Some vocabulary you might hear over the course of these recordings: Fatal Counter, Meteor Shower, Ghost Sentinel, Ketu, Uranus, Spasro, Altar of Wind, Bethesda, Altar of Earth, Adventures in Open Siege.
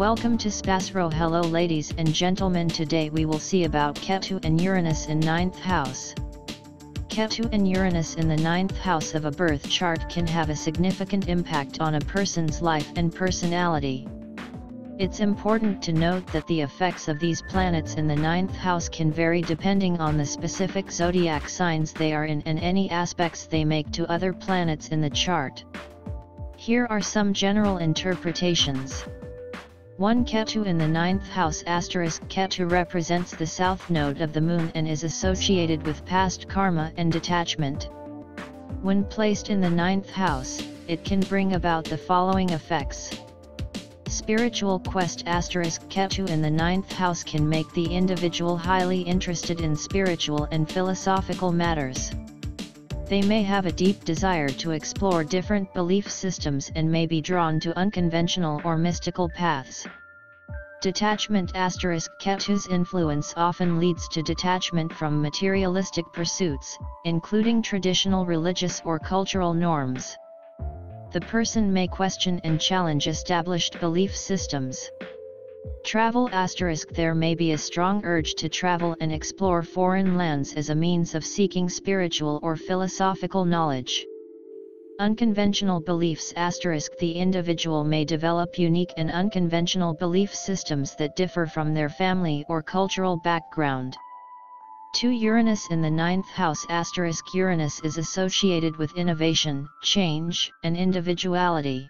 Welcome to Spasro. Hello ladies and gentlemen, today we will see about Ketu and Uranus in 9th house. Ketu and Uranus in the 9th house of a birth chart can have a significant impact on a person's life and personality. It's important to note that the effects of these planets in the 9th house can vary depending on the specific zodiac signs they are in and any aspects they make to other planets in the chart. Here are some general interpretations. 1. Ketu in the 9th house *. Ketu represents the south node of the moon and is associated with past karma and detachment. When placed in the 9th house, it can bring about the following effects. Spiritual quest *. Ketu in the 9th house can make the individual highly interested in spiritual and philosophical matters. They may have a deep desire to explore different belief systems and may be drawn to unconventional or mystical paths. Detachment *. Ketu's influence often leads to detachment from materialistic pursuits, including traditional religious or cultural norms. The person may question and challenge established belief systems. Travel *. There may be a strong urge to travel and explore foreign lands as a means of seeking spiritual or philosophical knowledge. Unconventional beliefs *. The individual may develop unique and unconventional belief systems that differ from their family or cultural background. 2. Uranus in the 9th house *. Uranus is associated with innovation, change, and individuality.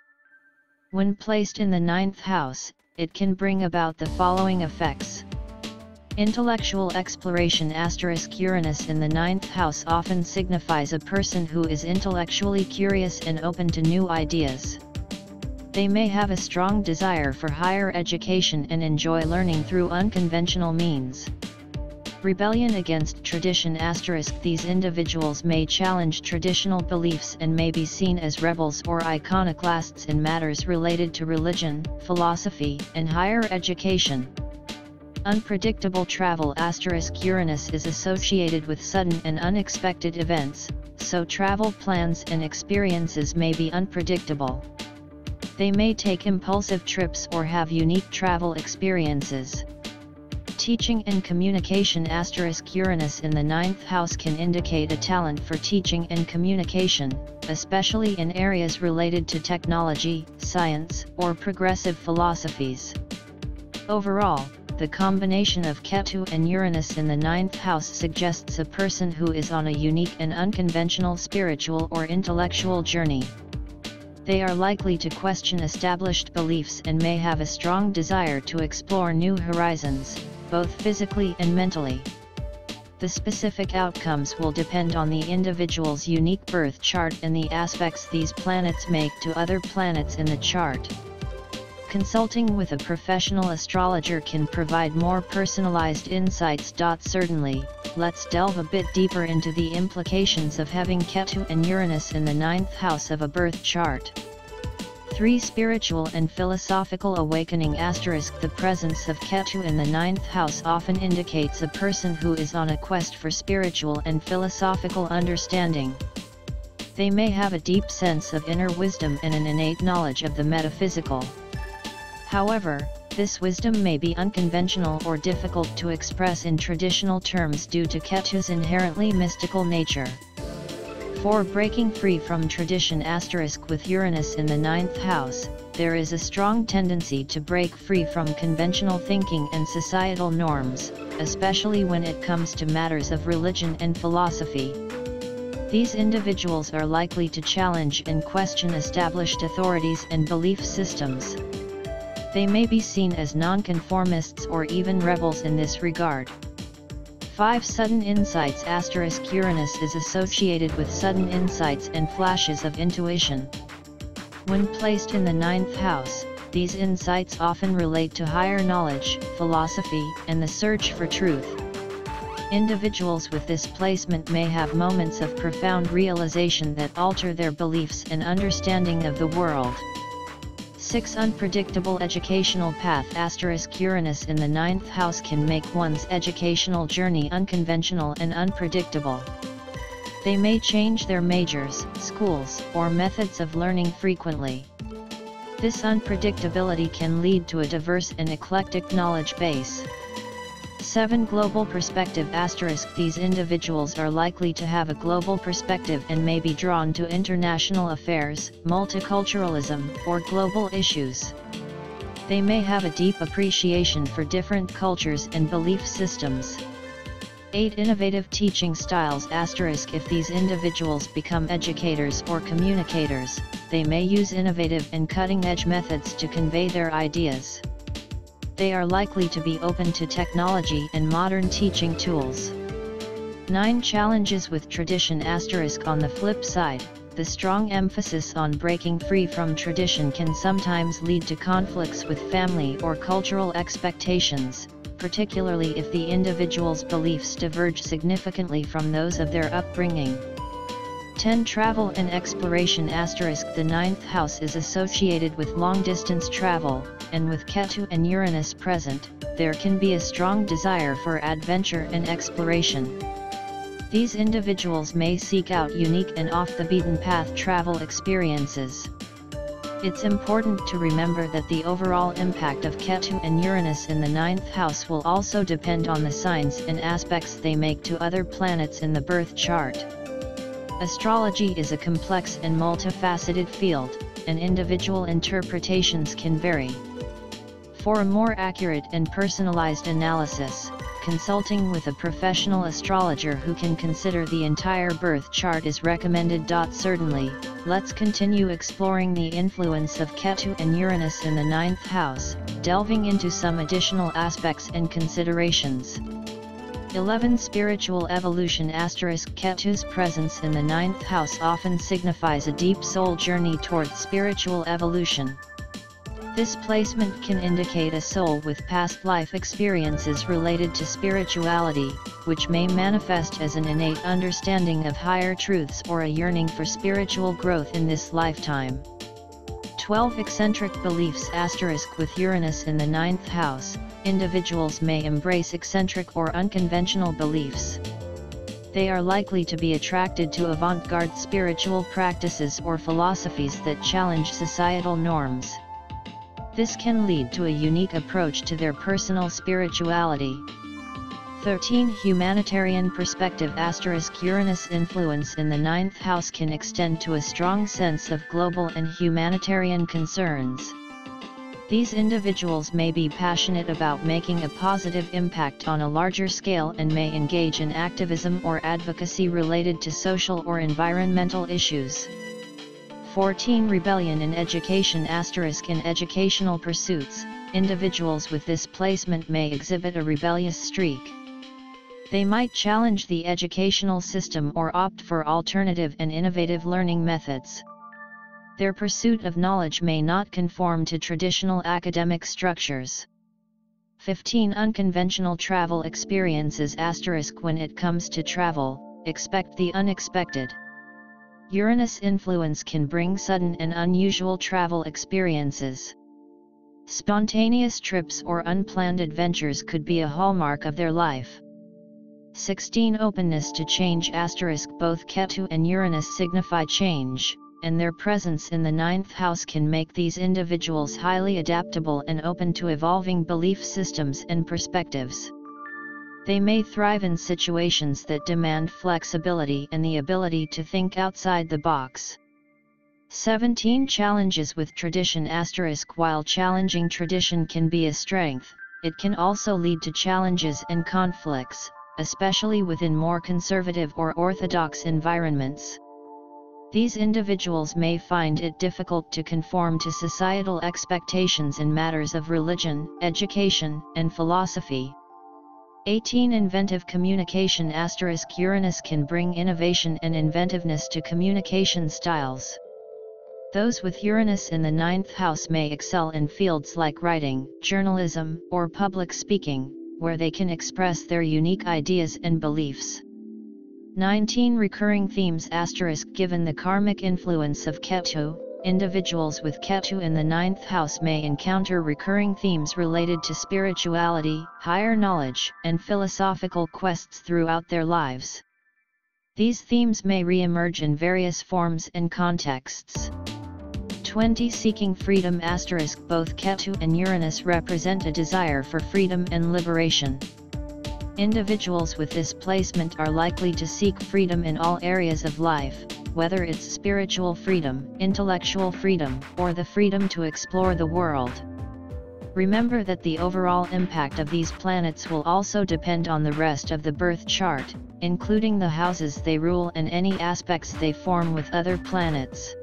When placed in the 9th house, it can bring about the following effects. Intellectual exploration * Uranus in the 9th house often signifies a person who is intellectually curious and open to new ideas. They may have a strong desire for higher education and enjoy learning through unconventional means. Rebellion against tradition * These individuals may challenge traditional beliefs and may be seen as rebels or iconoclasts in matters related to religion, philosophy, and higher education. Unpredictable travel * Uranus is associated with sudden and unexpected events, so travel plans and experiences may be unpredictable. They may take impulsive trips or have unique travel experiences. Teaching and communication * Uranus in the 9th house can indicate a talent for teaching and communication, especially in areas related to technology, science, or progressive philosophies. Overall, the combination of Ketu and Uranus in the 9th house suggests a person who is on a unique and unconventional spiritual or intellectual journey. They are likely to question established beliefs and may have a strong desire to explore new horizons, both physically and mentally. The specific outcomes will depend on the individual's unique birth chart and the aspects these planets make to other planets in the chart. Consulting with a professional astrologer can provide more personalized insights. Certainly, let's delve a bit deeper into the implications of having Ketu and Uranus in the 9th house of a birth chart. 3. Spiritual and philosophical awakening * The presence of Ketu in the 9th house often indicates a person who is on a quest for spiritual and philosophical understanding. They may have a deep sense of inner wisdom and an innate knowledge of the metaphysical. However, this wisdom may be unconventional or difficult to express in traditional terms due to Ketu's inherently mystical nature. 4. Breaking free from tradition * With Uranus in the 9th house, there is a strong tendency to break free from conventional thinking and societal norms, especially when it comes to matters of religion and philosophy. These individuals are likely to challenge and question established authorities and belief systems. They may be seen as nonconformists or even rebels in this regard. 5. Sudden insights * Uranus is associated with sudden insights and flashes of intuition. When placed in the 9th house, these insights often relate to higher knowledge, philosophy, and the search for truth. Individuals with this placement may have moments of profound realization that alter their beliefs and understanding of the world. 6. Unpredictable educational path * Uranus in the 9th house can make one's educational journey unconventional and unpredictable. They may change their majors, schools, or methods of learning frequently. This unpredictability can lead to a diverse and eclectic knowledge base. 7. Global perspective *. These individuals are likely to have a global perspective and may be drawn to international affairs, multiculturalism, or global issues. They may have a deep appreciation for different cultures and belief systems. 8. Innovative teaching styles *. If these individuals become educators or communicators, they may use innovative and cutting-edge methods to convey their ideas. They are likely to be open to technology and modern teaching tools. 9. Challenges with tradition *. On the flip side, the strong emphasis on breaking free from tradition can sometimes lead to conflicts with family or cultural expectations, particularly if the individual's beliefs diverge significantly from those of their upbringing. 10. Travel and exploration *. The ninth house is associated with long-distance travel, and with Ketu and Uranus present, there can be a strong desire for adventure and exploration. These individuals may seek out unique and off-the-beaten-path travel experiences. It's important to remember that the overall impact of Ketu and Uranus in the 9th house will also depend on the signs and aspects they make to other planets in the birth chart. Astrology is a complex and multifaceted field, and individual interpretations can vary. For a more accurate and personalized analysis, consulting with a professional astrologer who can consider the entire birth chart is recommended. Certainly, let's continue exploring the influence of Ketu and Uranus in the 9th house, delving into some additional aspects and considerations. 11. Spiritual evolution *. Ketu's presence in the 9th house often signifies a deep soul journey towards spiritual evolution. This placement can indicate a soul with past life experiences related to spirituality, which may manifest as an innate understanding of higher truths or a yearning for spiritual growth in this lifetime. 12. Eccentric beliefs *. With Uranus in the 9th house, individuals may embrace eccentric or unconventional beliefs. They are likely to be attracted to avant-garde spiritual practices or philosophies that challenge societal norms. This can lead to a unique approach to their personal spirituality. 13. Humanitarian perspective *. Uranus influence in the 9th house can extend to a strong sense of global and humanitarian concerns. These individuals may be passionate about making a positive impact on a larger scale and may engage in activism or advocacy related to social or environmental issues. 14. Rebellion in education *. In educational pursuits, individuals with this placement may exhibit a rebellious streak. They might challenge the educational system or opt for alternative and innovative learning methods. Their pursuit of knowledge may not conform to traditional academic structures. 15. Unconventional travel experiences *. When it comes to travel, expect the unexpected. Uranus influence can bring sudden and unusual travel experiences. Spontaneous trips or unplanned adventures could be a hallmark of their life. 16. Openness to change *. Both Ketu and Uranus signify change, and their presence in the 9th house can make these individuals highly adaptable and open to evolving belief systems and perspectives. They may thrive in situations that demand flexibility and the ability to think outside the box. 17. Challenges with tradition * While challenging tradition can be a strength, it can also lead to challenges and conflicts, especially within more conservative or orthodox environments. These individuals may find it difficult to conform to societal expectations in matters of religion, education, and philosophy. 18. Inventive communication * Uranus can bring innovation and inventiveness to communication styles. Those with Uranus in the 9th house may excel in fields like writing, journalism, or public speaking, where they can express their unique ideas and beliefs. 19. Recurring themes * Given the karmic influence of Ketu, individuals with Ketu in the 9th house may encounter recurring themes related to spirituality, higher knowledge, and philosophical quests throughout their lives. These themes may re-emerge in various forms and contexts. 20 Seeking Freedom *. Both Ketu and Uranus represent a desire for freedom and liberation. Individuals with this placement are likely to seek freedom in all areas of life, whether it's spiritual freedom, intellectual freedom, or the freedom to explore the world. Remember that the overall impact of these planets will also depend on the rest of the birth chart, including the houses they rule and any aspects they form with other planets.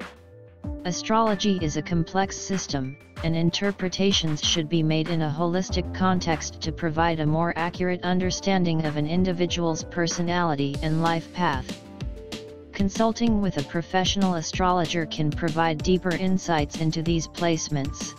Astrology is a complex system, and interpretations should be made in a holistic context to provide a more accurate understanding of an individual's personality and life path. Consulting with a professional astrologer can provide deeper insights into these placements.